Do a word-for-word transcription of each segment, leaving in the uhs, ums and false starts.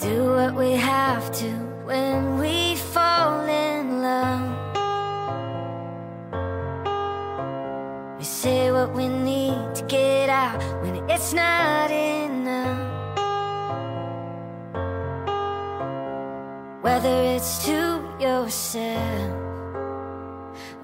do what we have to when we fall in love. We say what we need to get out when it's not enough. Whether it's to yourself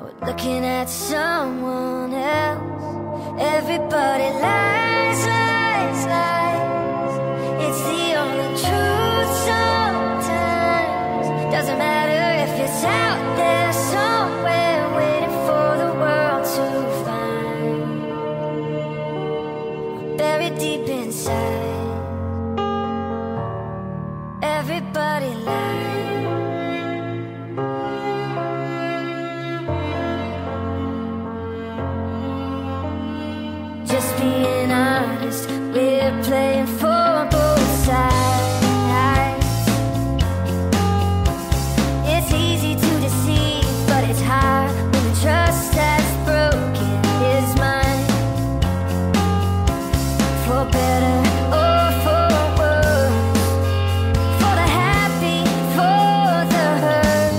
or looking at someone else, everybody lies, lies, lies. It's the only truth sometimes. Doesn't matter if it's out there somewhere waiting for the world to find. Buried deep inside, everybody lies. Just being honest, we're playing for both sides. It's easy to deceive, but it's hard when the trust that's broken is mine. For better or for worse, for the happy, for the hurt,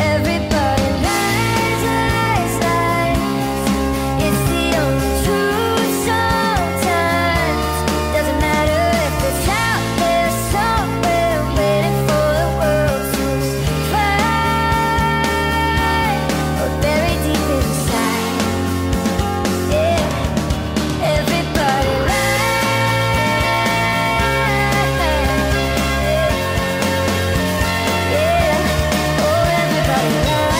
everybody lies, lies, lies. It's the only truth sometimes. Doesn't matter if it's out there somewhere waiting for the world to find, or buried deep inside. Yeah, everybody lies. Yeah, oh, everybody lies.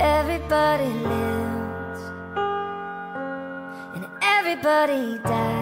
Everybody lives and everybody dies.